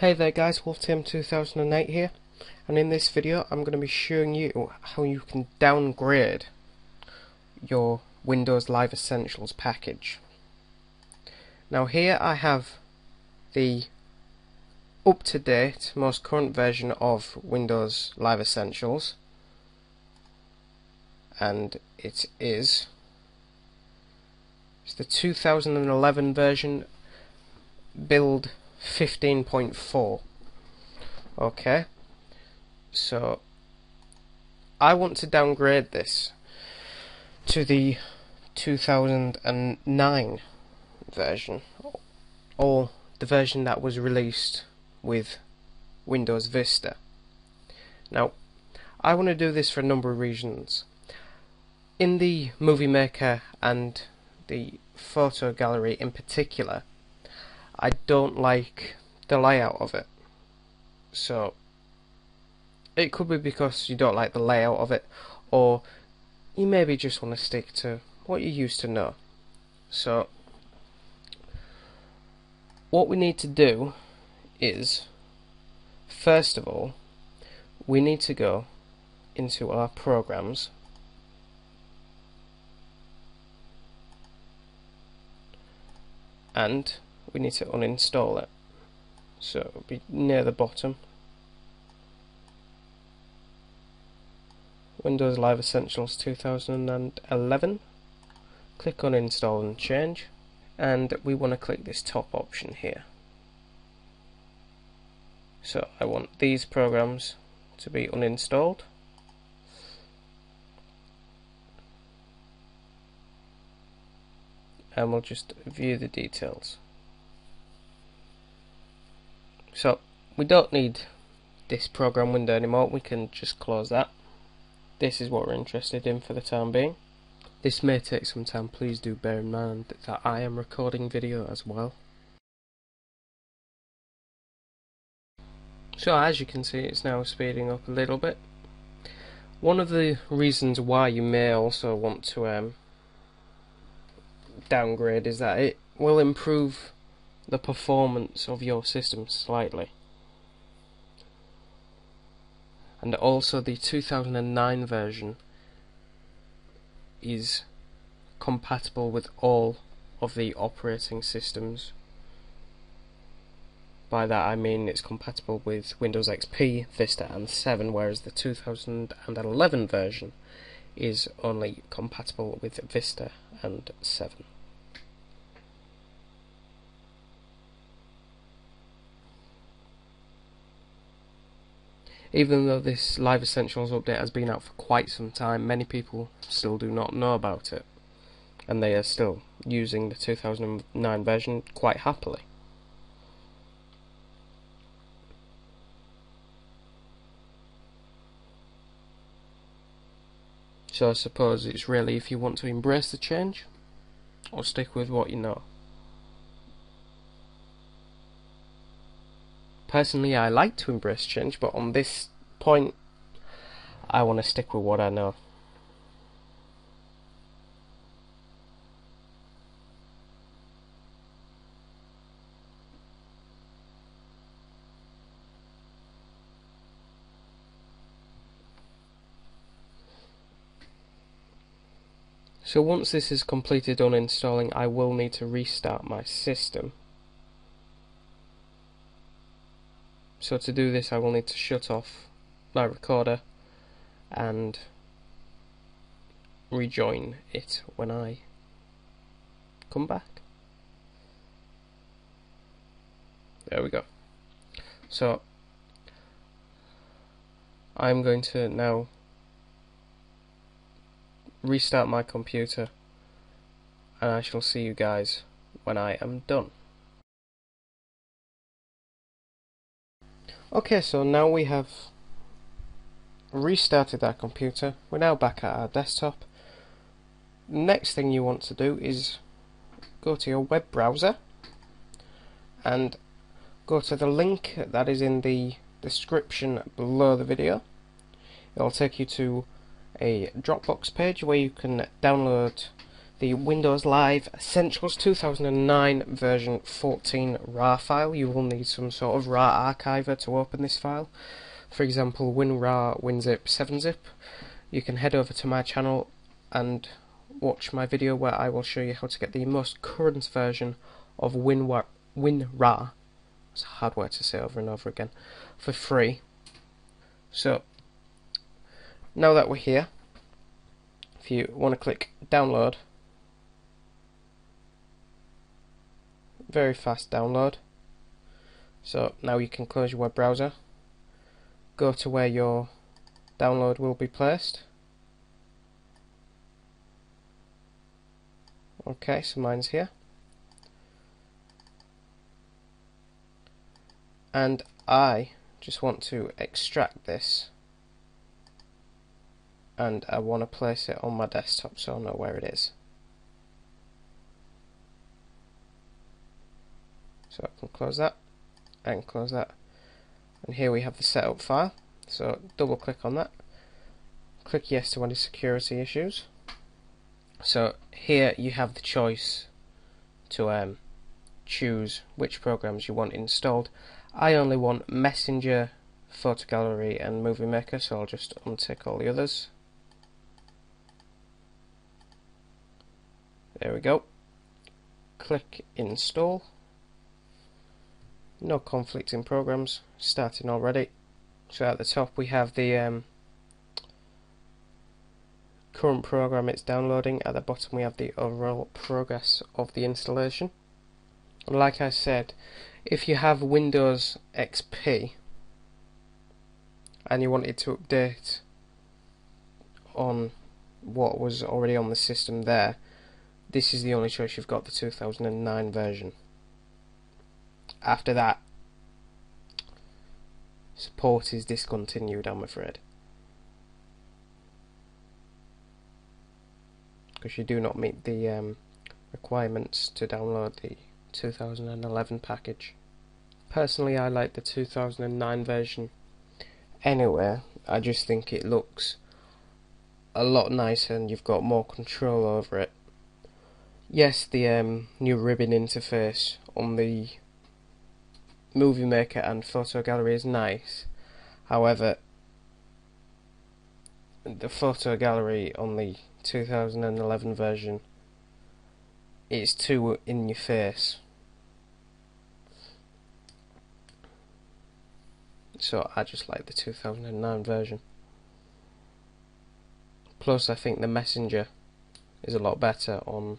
Hey there guys, WolfTM2008 here, and in this video I'm going to be showing you how you can downgrade your Windows Live Essentials package. Now here I have the up-to-date, most current version of Windows Live Essentials, and it is the 2011 version, build 15.4. okay, so I want to downgrade this to the 2009 version, or the version that was released with Windows Vista. Now I want to do this for a number of reasons. In the Movie Maker and the Photo Gallery in particular, I don't like the layout of it. So it could be because you don't like the layout of it, or you maybe just want to stick to what you used to know. So what we need to do is, first of all, we need to go into our programs, and we need to uninstall it, so it'll be near the bottom, Windows Live Essentials 2011. Click uninstall and change, and we want to click this top option here. So I want these programs to be uninstalled, and we'll just view the details. So we don't need this program window anymore, we can just close that. This is what we're interested in for the time being. This may take some time, please do bear in mind that I am recording video as well. So as you can see, it's now speeding up a little bit. One of the reasons why you may also want to downgrade is that it will improve the performance of your system slightly, and also the 2009 version is compatible with all of the operating systems. By that I mean it's compatible with Windows XP, Vista and 7, whereas the 2011 version is only compatible with Vista and 7. Even though this Live Essentials update has been out for quite some time, many people still do not know about it, and they are still using the 2009 version quite happily. So I suppose it's really if you want to embrace the change, or stick with what you know. Personally, I like to embrace change, but on this point I want to stick with what I know. So once this is completed uninstalling, I will need to restart my system. So to do this I will need to shut off my recorder and rejoin it when I come back. There we go. So I'm going to now restart my computer, and I shall see you guys when I am done. Okay, so now we have restarted our computer. We're now back at our desktop. Next thing you want to do is go to your web browser and go to the link that is in the description below the video. It'll take you to a Dropbox page where you can download the Windows Live Essentials 2009 version 14 RAR file. You will need some sort of RAR archiver to open this file. For example, WinRAR, WinZip, 7-Zip. You can head over to my channel and watch my video where I will show you how to get the most current version of WinRAR. It's a hard word to say over and over again, for free. So now that we're here, if you want to click download, very fast download. So now you can close your web browser, go to where your download will be placed. Okay, so mine's here. And I just want to extract this, and I want to place it on my desktop so I know where it is. So I can close that and close that, and here we have the setup file. So double click on that, click yes to any security issues. So here you have the choice to choose which programs you want installed. I only want Messenger, Photo Gallery and Movie Maker, so I'll just untick all the others. There we go. Click install. No conflicting programs, starting already. So at the top we have the current program it's downloading. At the bottom we have the overall progress of the installation. And like I said, if you have Windows XP and you wanted to update on what was already on the system there, this is the only choice you've got, the 2009 version. After that, support is discontinued, I'm afraid, because you do not meet the requirements to download the 2011 package. Personally, I like the 2009 version anyway. I just think it looks a lot nicer and you've got more control over it. Yes, the new ribbon interface on the Movie Maker and Photo Gallery is nice. However, the Photo Gallery on the 2011 version, it's too in your face. So I just like the 2009 version. Plus I think the Messenger is a lot better on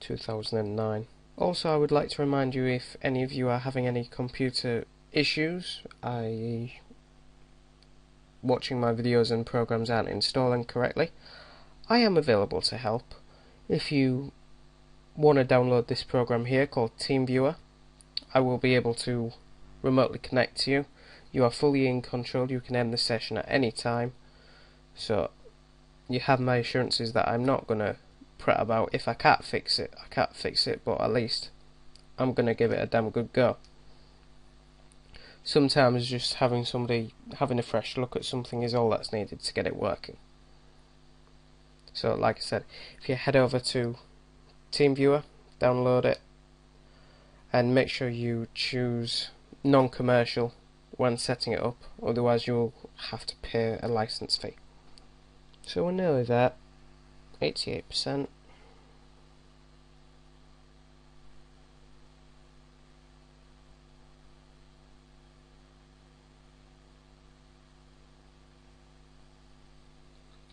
2009. Also, I would like to remind you, if any of you are having any computer issues, i.e. watching my videos and programs aren't installing correctly, I am available to help. If you want to download this program here called TeamViewer, I will be able to remotely connect to you. You are fully in control. You can end the session at any time. So you have my assurances that I'm not going to prate about if I can't fix it. I can't fix it, but at least I'm going to give it a damn good go. Sometimes just having somebody having a fresh look at something is all that's needed to get it working. So like I said, if you head over to TeamViewer, download it, and make sure you choose non-commercial when setting it up, otherwise you'll have to pay a license fee. So we're nearly there, 88%.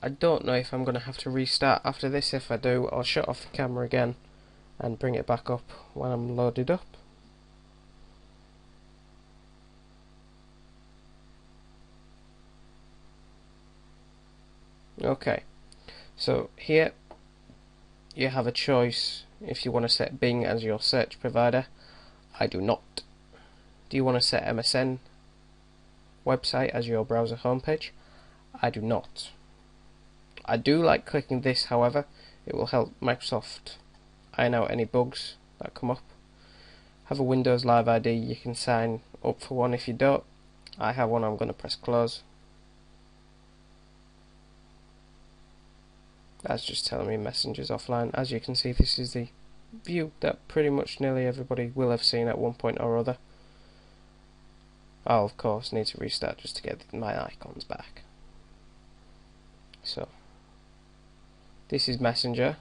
I don't know if I'm going to have to restart after this. If I do, I'll shut off the camera again and bring it back up when I'm loaded up. Okay, so here you have a choice if you want to set Bing as your search provider. I do not. Do you want to set MSN website as your browser homepage? I do not. I do like clicking this, however. It will help Microsoft iron out any bugs that come up. Have a Windows Live ID, you can sign up for one if you don't. I have one, I'm going to press close. That's just telling me Messenger's offline. As you can see, this is the view that pretty much nearly everybody will have seen at one point or other. I'll of course need to restart just to get my icons back. So this is Messenger.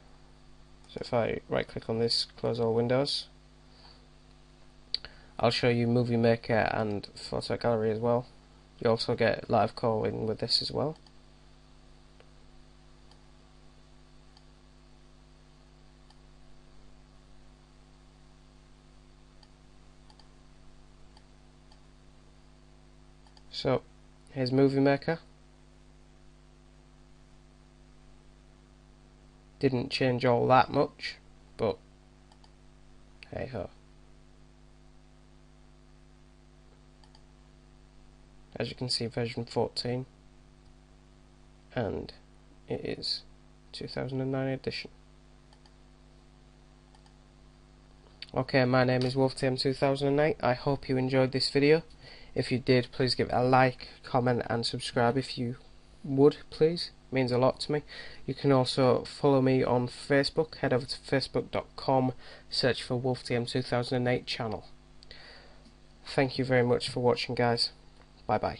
So if I right click on this, close all windows. I'll show you Movie Maker and Photo Gallery as well. You also get live calling with this as well. So here's Movie Maker. Didn't change all that much, but hey ho. As you can see, version 14, and it is 2009 edition. Okay, my name is WolfTM2008. I hope you enjoyed this video. If you did, please give it a like, comment and subscribe if you would, please. It means a lot to me. You can also follow me on Facebook. Head over to facebook.com, search for WolfTM2008 channel. Thank you very much for watching, guys. Bye bye.